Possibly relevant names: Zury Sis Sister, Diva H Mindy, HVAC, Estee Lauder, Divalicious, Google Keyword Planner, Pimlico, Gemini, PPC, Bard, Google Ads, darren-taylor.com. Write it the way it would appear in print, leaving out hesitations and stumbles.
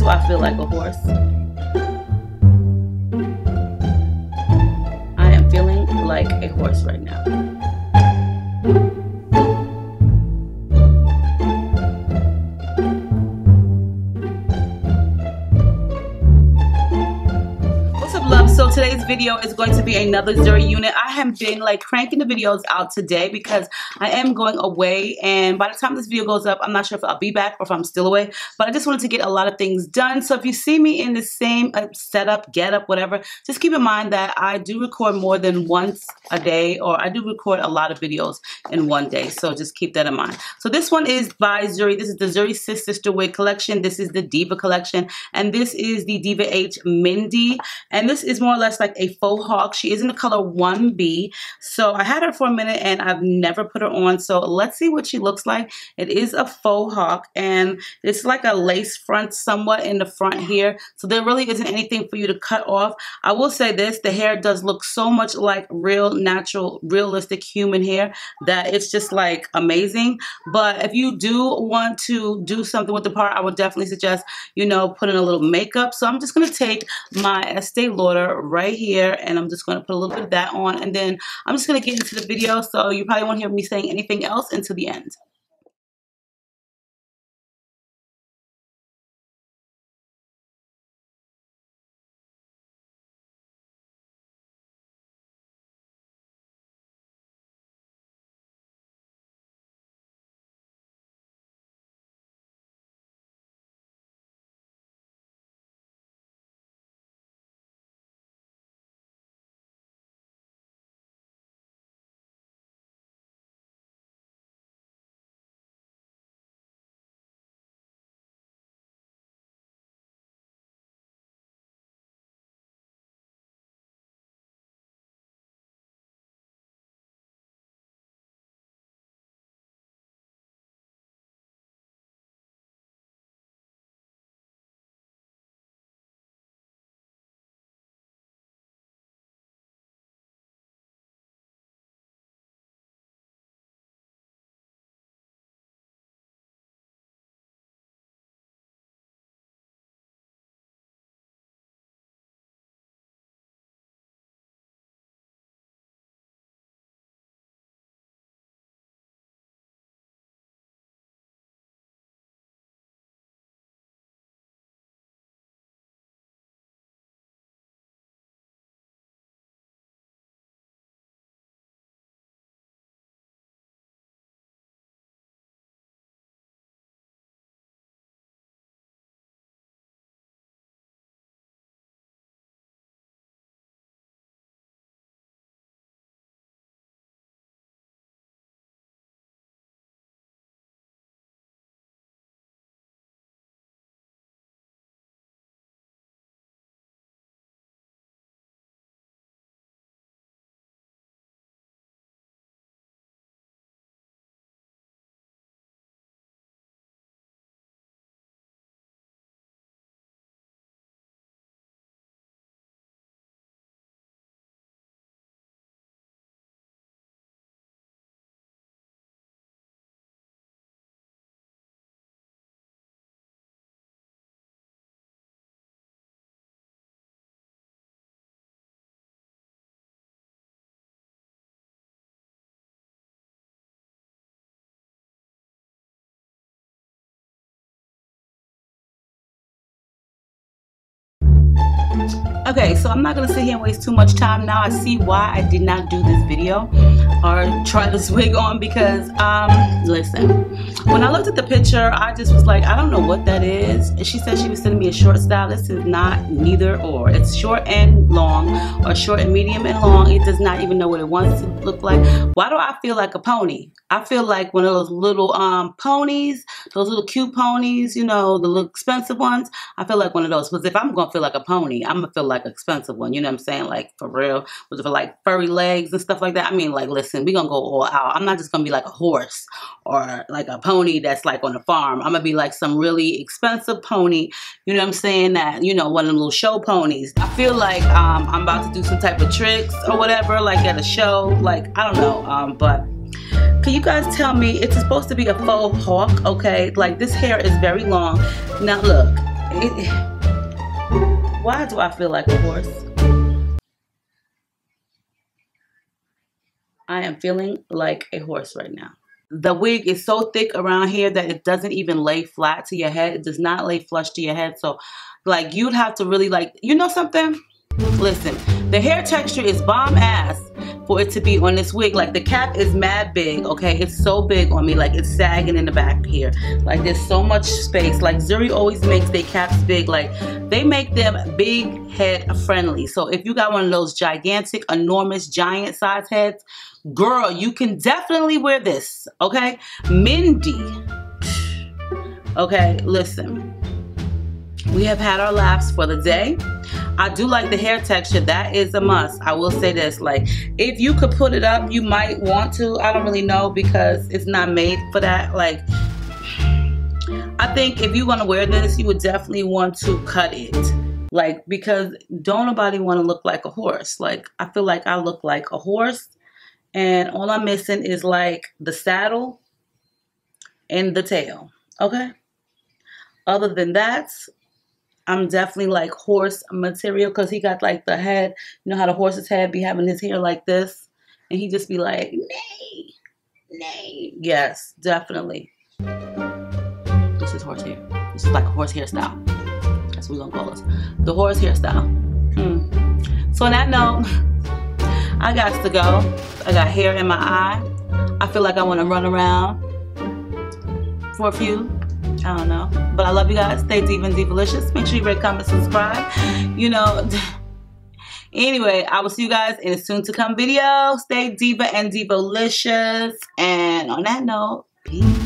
do I feel like a horse? I am feeling like a horse right now. What's up, love? So today's video is going to be another Zury unit. I have been like cranking the videos out today because I am going away, and by the time this video goes up, I'm not sure if I'll be back or if I'm still away, but I just wanted to get a lot of things done. So if you see me in the same setup, getup, whatever, just keep in mind that I do record more than once a day, or I do record a lot of videos in one day, so just keep that in mind. So this one is by Zury. This is the Zury Sis Sister wig collection. This is the Diva collection, and this is the Diva H Mindy, and this is more or less like a faux hawk. She is in the color 1B. So I had her for a minute and I've never put her on, so let's see what she looks like. It is a faux hawk, and it's like a lace front somewhat in the front here, so there really isn't anything for you to cut off. I will say this, the hair does look so much like real natural realistic human hair that it's just like amazing. But if you do want to do something with the part, I would definitely suggest, you know, put in a little makeup. So I'm just going to take my Estee Lauder right here and I'm just going to put a little bit of that on, and then I'm just going to get into the video, so you probably won't hear me saying anything else until the end. Okay, so I'm not going to sit here and waste too much time. Now I see why I did not do this video or try this wig on, because, listen, when I looked at the picture, I just was like, I don't know what that is. And she said she was sending me a short style. This is not neither or. It's short and long, or short and medium and long. It does not even know what it wants to look like. Why do I feel like a pony? I feel like one of those little ponies, those little cute ponies, you know, the little expensive ones. I feel like one of those, because if I'm going to feel like a pony, I'm going to feel like an expensive one, you know what I'm saying? Like, for real, with like furry legs and stuff like that. I mean, like, listen, we're going to go all out. I'm not just going to be like a horse or like a pony that's like on a farm. I'm going to be like some really expensive pony, you know what I'm saying? That, you know, one of them little show ponies. I feel like I'm about to do some type of tricks or whatever, like at a show. Like, I don't know, but... Can you guys tell me, it's supposed to be a faux hawk, okay? Like, this hair is very long. Now look, Why do I feel like a horse? I am feeling like a horse right now. The wig is so thick around here that it doesn't even lay flat to your head. It does not lay flush to your head. So like you'd have to really like, you know something? Listen, the hair texture is bomb ass for it to be on this wig. Like the cap is mad big, okay? It's so big on me, like it's sagging in the back here. Like there's so much space. Like Zury always makes their caps big. Like they make them big head friendly. So if you got one of those gigantic, enormous, giant size heads, girl, you can definitely wear this, okay? Mindy, okay, listen. We have had our laps for the day. I do like the hair texture. That is a must. I will say this, like, if you could put it up, you might want to. I don't really know because it's not made for that. Like, I think if you want to wear this, you would definitely want to cut it. Like, because don't nobody want to look like a horse. Like, I feel like I look like a horse. And all I'm missing is, like, the saddle and the tail. Okay? Other than that, I'm definitely like horse material because he got like the head, you know how the horse's head be having his hair like this and he just be like, nay, nay. Yes, definitely. This is horse hair. This is like a horse hairstyle. That's what we're gonna call it. The horse hairstyle. So on that note, I got to go. I got hair in my eye. I feel like I want to run around for a few. I don't know, but I love you guys. Stay diva and divalicious. Make sure you rate, comment, subscribe. You know, anyway, I will see you guys in a soon to come video. Stay diva and divalicious. And on that note, peace.